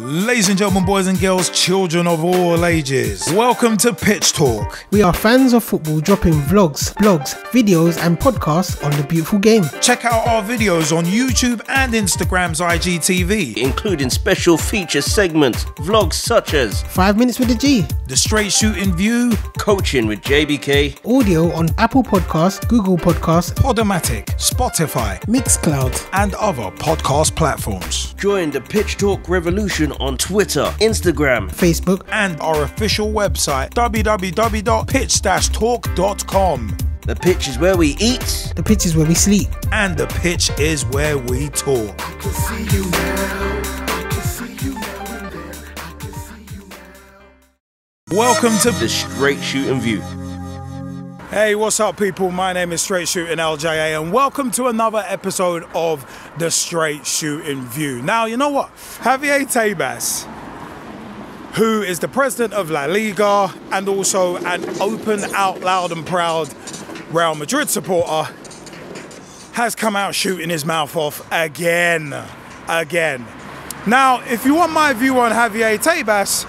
Ladies and gentlemen, boys and girls, children of all ages, welcome to Pitch Talk. We are fans of football, dropping vlogs, blogs, videos and podcasts on the beautiful game. Check out our videos on YouTube and Instagram's IGTV, including special feature segments, vlogs such as 5 Minutes with a G, The Straight Shooting View, Coaching with JBK, audio on Apple Podcasts, Google Podcasts, Podomatic, Spotify, Mixcloud and other podcast platforms. Join the Pitch Talk revolution on Twitter, Instagram, Facebook and our official website www.pitch-talk.com. The pitch is where we eat, the pitch is where we sleep and the pitch is where we talk. I can see you now. I can see you now. I can see you now. Welcome to The Straight Shooting View. Hey, what's up people? My name is Straight Shooting LJA and welcome to another episode of The Straight Shooting View. Now, you know what? Javier Tebas, who is the president of La Liga and also an open, out loud and proud Real Madrid supporter, has come out shooting his mouth off again. Now, if you want my view on Javier Tebas,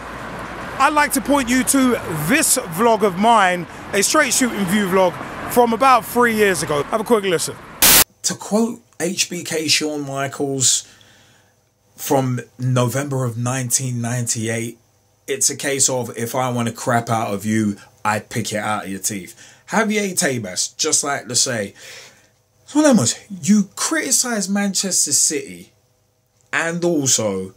I'd like to point you to this vlog of mine, a Straight Shooting View vlog from about 3 years ago. Have a quick listen. To quote HBK Shawn Michaels from November of 1998, it's a case of if I want to crap out of you, I'd pick it out of your teeth. Javier Tebas, just like to say, it's one of them ones, you criticise Manchester City and also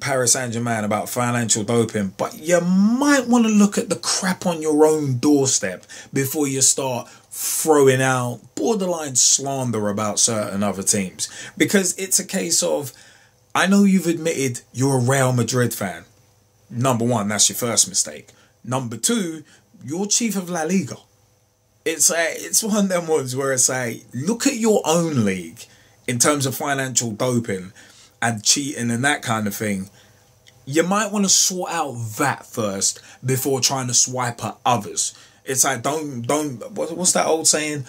Paris Saint-Germain about financial doping, but you might want to look at the crap on your own doorstep before you start throwing out borderline slander about certain other teams. Because it's a case of, I know you've admitted you're a Real Madrid fan. Number one, that's your first mistake. Number two, you're chief of La Liga. It's one of them ones where it's like, look at your own league in terms of financial doping and cheating and that kind of thing. You might want to sort out that first before trying to swipe at others. It's like, don't, what's that old saying?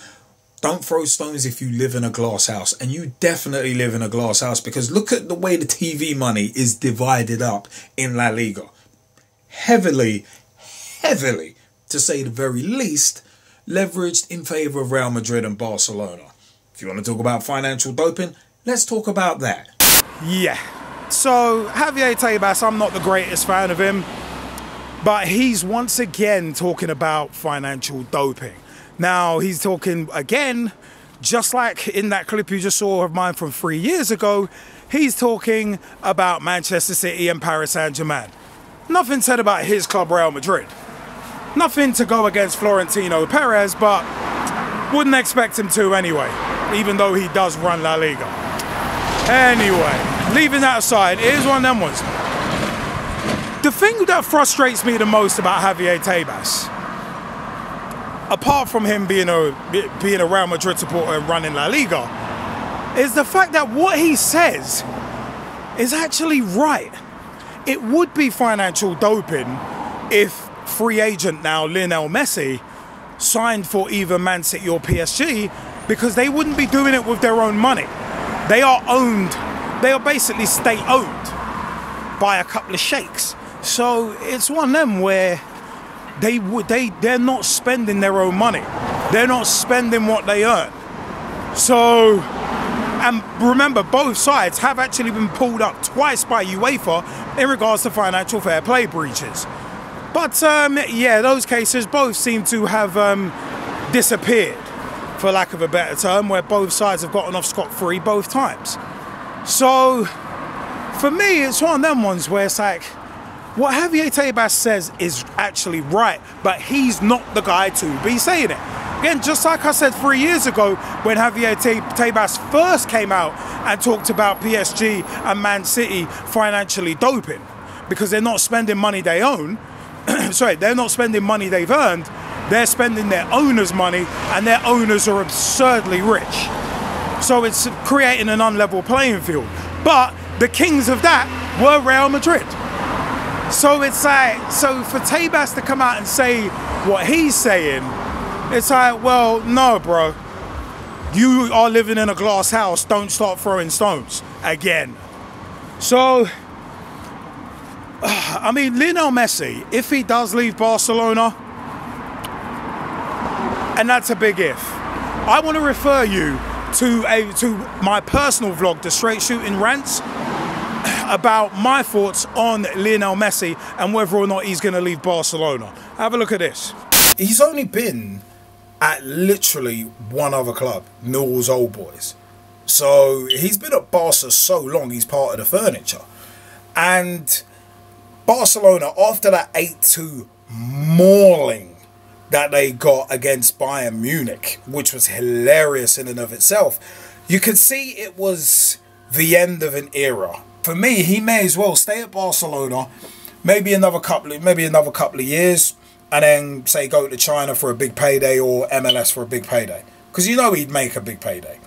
Don't throw stones if you live in a glass house. And you definitely live in a glass house, because look at the way the TV money is divided up in La Liga. Heavily, to say the very least, leveraged in favour of Real Madrid and Barcelona. If you want to talk about financial doping, let's talk about that. Yeah, so Javier Tebas, I'm not the greatest fan of him, but he's once again talking about financial doping. Now, he's talking again, just like in that clip you just saw of mine from 3 years ago, he's talking about Manchester City and Paris Saint-Germain. Nothing said about his club, Real Madrid. Nothing to go against Florentino Perez, but wouldn't expect him to anyway, even though he does run La Liga. Anyway, leaving that aside, here's one of them ones. The thing that frustrates me the most about Javier Tebas, apart from him being a Real Madrid supporter and running La Liga, is the fact that what he says is actually right. It would be financial doping if free agent now Lionel Messi signed for either Man City or PSG, because they wouldn't be doing it with their own money. They are owned, they are basically state-owned by a couple of sheikhs. So it's one of them where they're not spending their own money. They're not spending what they earn. So, and remember, both sides have actually been pulled up twice by UEFA in regards to financial fair play breaches. But yeah, those cases both seem to have disappeared, for lack of a better term, where both sides have gotten off scot-free both times. So, for me, it's one of them ones where it's like, what Javier Tebas says is actually right, but he's not the guy to be saying it. Again, just like I said 3 years ago, when Javier Tebas first came out and talked about PSG and Man City financially doping, because they're not spending money they own, sorry, they're not spending money they've earned, they're spending their owners' money, and their owners are absurdly rich. So it's creating an unlevel playing field. But the kings of that were Real Madrid. So it's like, so for Tebas to come out and say what he's saying, it's like, well, no, bro. You are living in a glass house. Don't start throwing stones again. So, I mean, Lionel Messi, if he does leave Barcelona, and that's a big if, I want to refer you to my personal vlog, The Straight Shooting Rants, about my thoughts on Lionel Messi and whether or not he's going to leave Barcelona. Have a look at this. He's only been at literally one other club, Newell's Old Boys. So he's been at Barca so long, he's part of the furniture. And Barcelona, after that 8-2 mauling that they got against Bayern Munich, which was hilarious in and of itself, you could see it was the end of an era. For me, he may as well stay at Barcelona, maybe another couple of years, and then say go to China for a big payday or MLS for a big payday, because you know he'd make a big payday,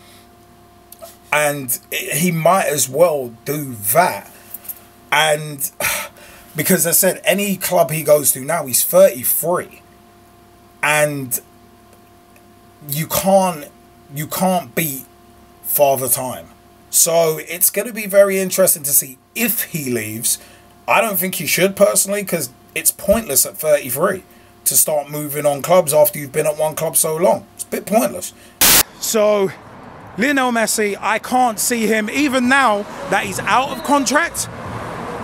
and he might as well do that. And because I said, any club he goes to now, he's 33, and you can't beat Father Time. So it's going to be very interesting to see if he leaves. I don't think he should personally, because it's pointless at 33 to start moving on clubs after you've been at one club so long. It's a bit pointless. So Lionel Messi, I can't see him, even now that he's out of contract.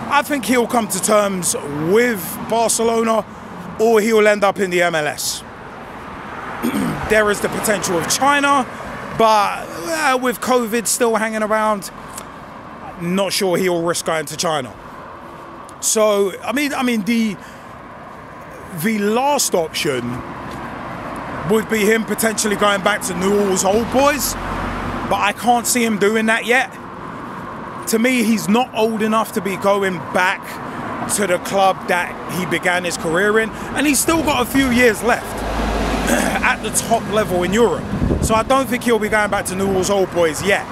I think he'll come to terms with Barcelona, or he'll end up in the MLS. There is the potential of China, but with COVID still hanging around, not sure he'll risk going to China. So I mean the last option would be him potentially going back to Newell's Old Boys, but I can't see him doing that yet. To me, he's not old enough to be going back to the club that he began his career in, and he's still got a few years left at the top level in Europe. So I don't think he'll be going back to Newell's Old Boys yet.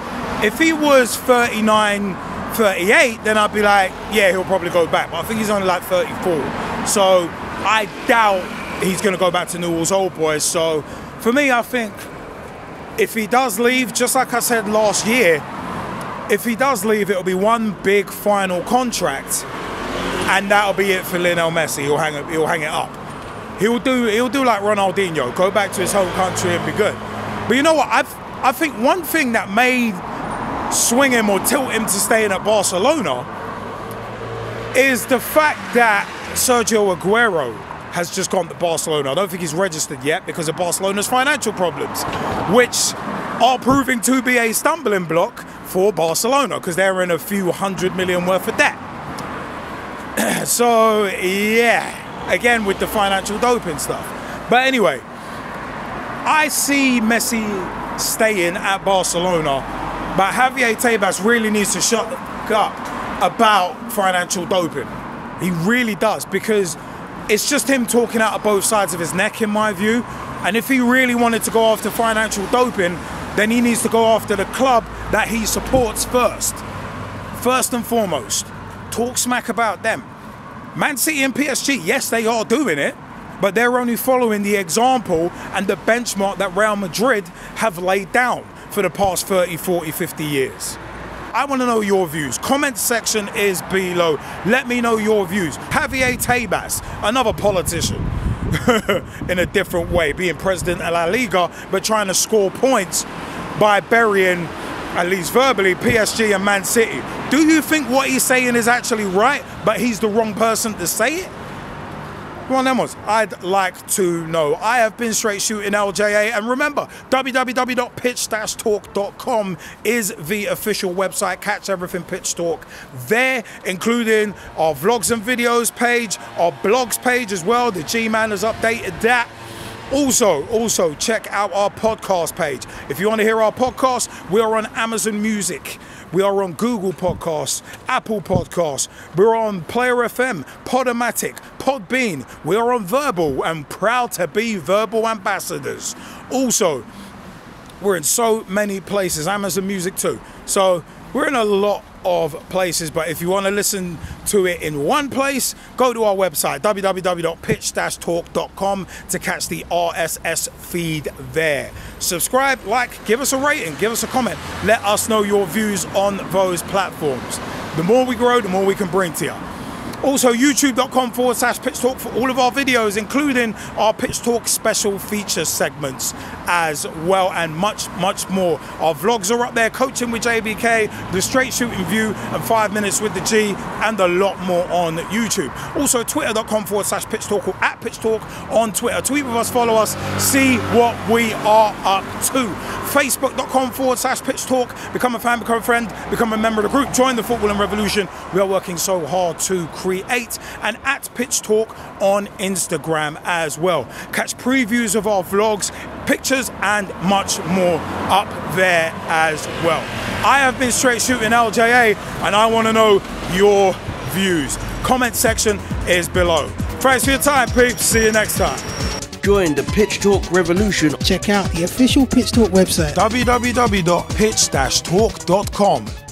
If he was 39, 38, then I'd be like, yeah, he'll probably go back. But I think he's only like 34. So I doubt he's going to go back to Newell's Old Boys. So for me, I think if he does leave, just like I said last year, if he does leave, it'll be one big final contract, and that'll be it for Lionel Messi. He'll hang it up. He'll do like Ronaldinho, go back to his home country and be good. But you know what? I think one thing that may swing him or tilt him to staying at Barcelona is the fact that Sergio Aguero has just gone to Barcelona. I don't think he's registered yet because of Barcelona's financial problems, which are proving to be a stumbling block for Barcelona because they're in a few $100 million worth of debt. So, yeah. Again, with the financial doping stuff. But anyway, I see Messi staying at Barcelona, but Javier Tebas really needs to shut the fuck up about financial doping. He really does, because it's just him talking out of both sides of his neck, in my view. And if he really wanted to go after financial doping, then he needs to go after the club that he supports first. First and foremost, talk smack about them. Man City and PSG, yes, they are doing it, but they're only following the example and the benchmark that Real Madrid have laid down for the past 30, 40, 50 years. I want to know your views. Comment section is below. Let me know your views. Javier Tebas, another politician in a different way, being president of La Liga, but trying to score points by burying, at least verbally, PSG and Man City. Do you think what he's saying is actually right, but he's the wrong person to say it? Well, Nemos, I'd like to know. I have been Straight Shooting LJA, and remember, www.pitch-talk.com is the official website. Catch everything Pitch Talk there, including our vlogs and videos page, our blogs page as well. The G-Man has updated that. Also, check out our podcast page. If you want to hear our podcast, we are on Amazon Music. We are on Google Podcasts, Apple Podcasts. We're on Player FM, Podomatic, Podbean. We are on Vurbl, and proud to be Vurbl ambassadors. Also, we're in so many places, Amazon Music too. So we're in a lot of places, but if you want to listen to it in one place, go to our website, www.pitch-talk.com, to catch the RSS feed there. Subscribe, like, give us a rating, give us a comment. Let us know your views on those platforms. The more we grow, the more we can bring to you. Also, youtube.com/pitch talk for all of our videos, including our Pitch Talk special feature segments as well, and much, much more. Our vlogs are up there, Coaching with JBK, The Straight Shooting View, and 5 Minutes with the G, and a lot more on YouTube. Also, twitter.com/pitch talk, or @pitch talk on Twitter. Tweet with us, follow us, see what we are up to. Facebook.com/pitch talk. Become a fan, become a friend, become a member of the group, join the footballing revolution. We are working so hard to create. And @PitchTalk on Instagram as well. Catch previews of our vlogs, pictures, and much more up there as well. I have been Straight Shooting LJA, and I want to know your views. Comment section is below. Thanks for your time, peeps. See you next time. Join the Pitch Talk revolution. Check out the official Pitch Talk website, www.pitch-talk.com.